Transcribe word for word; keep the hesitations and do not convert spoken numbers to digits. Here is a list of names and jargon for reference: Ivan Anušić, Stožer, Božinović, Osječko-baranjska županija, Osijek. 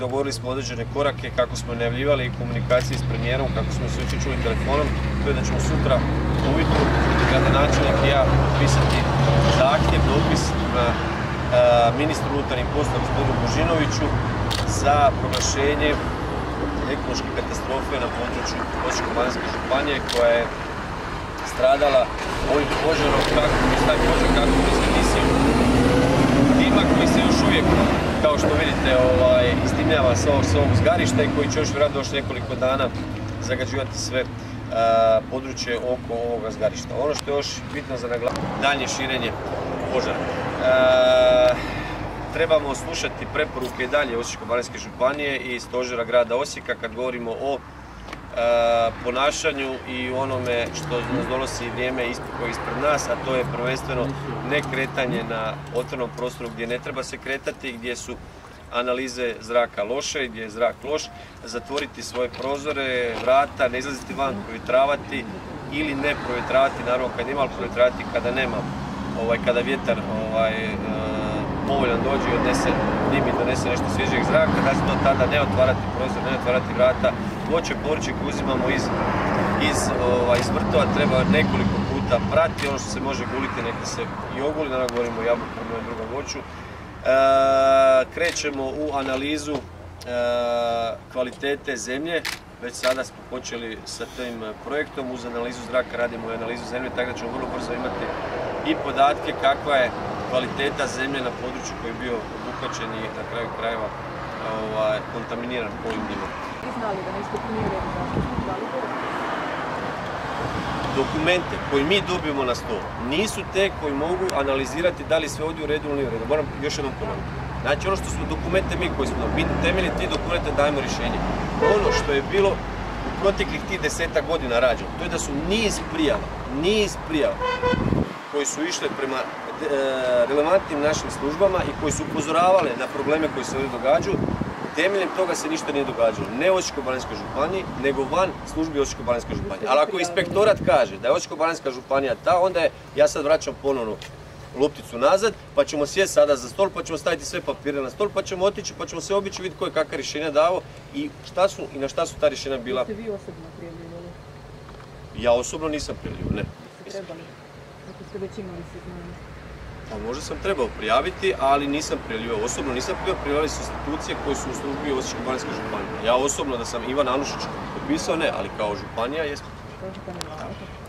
Dogovorili smo određene korake kako smo najavljivali i komunikacije s premijerom, kako smo se jučer čuli telefonom, to je da ćemo sutra ujutru gradonačelnik i ja potpisati zahtjev za upis ministru unutarnjih poslova gospodinu Božinoviću za proglašenje ekološke katastrofe na području Osječko-baranjske županije koja je stradala ovim požarom, kako bi taj požar kako bi se misiju tima koji se još uvijek, kao što vidite, istimljava sa ovog zgarišta i koji će još vjerojatno još nekoliko dana zagađivati sve područje oko ovoga zgarišta. Ono što je još bitno za naglasiti, daljnje širenje požara. Trebamo slušati preporuke i dalje Osječko-baranjske županije i stožera grada Osijeka kad govorimo o ponašanju i onome što nas donosi vrijeme koje je ispred nas, a to je prvenstveno ne kretanje na otvorenom prostoru gdje ne treba se kretati, gdje su analize zraka loše, gdje je zrak loš, zatvoriti svoje prozore, vrata, ne izlaziti van, provjetravati ili ne provjetravati, naravno kad ima, ali provjetravati kada nema, ovaj, kada vjetar ovaj, povoljan dođe i odnese njim i donese nešto svježijeg zraka, da se to tada ne otvarati prozor, ne otvarati vrata. Voće, povrće koje uzimamo iz, iz, ovaj, iz vrtova treba nekoliko puta prati, ono što se može guliti neka se i oguli, naravno govorimo o jabukom i drugom voću. E, krećemo u analizu e, kvalitete zemlje, već sada smo počeli sa tim projektom, uz analizu zraka radimo i analizu zemlje, tako da ćemo vrlo brzo imati i podatke kakva je kvaliteta zemlje na području koji je bio obuhvaćen i na kraju krajeva ovaj, kontaminiran poljim dimom. Vi znali da nešto primjeri zašto smo dali dokumente koji mi dobijemo na stol nisu te koji mogu analizirati da li sve ovdje u redu ili u redu. Moram još jednom ponoviti. Znači ono što su dokumente mi koji smo dobili, temelji ti dokumente dajemo rješenje. Ono što je bilo u proteklih tih deseta godina rađeno, to je da su niz prijava, niz prijava koji su išle prema e, relevantnim našim službama i koji su upozoravale na probleme koji se ovdje događaju. Temeljem toga se ništa nije događalo, ne u Osječko-baranjskoj županiji, nego van službi Osječko-baranjske županije. Ali ako inspektorat kaže da je Osječko-baranjska županija ta, onda je, ja sad vraćam ponovno lopticu nazad, pa ćemo sjesti sada za stol, pa ćemo staviti sve papire na stol, pa ćemo otići, pa ćemo sve obići vidjeti koje kakva rješenja davo i šta su i na šta su ta rješenja bila. Jeste vi osobno prijavljivali? Ja osobno nisam prijavljivao, ne. Jeste trebali, ako ste već imali saznanje? Pa možda sam trebao prijaviti, ali nisam prijavljivao osobno, nisam prijavljivao s institucije koje su u službi Osječko-baranjske županije. Ja osobno da sam Ivan Anušić potpisao, ne, ali kao županija jesmo.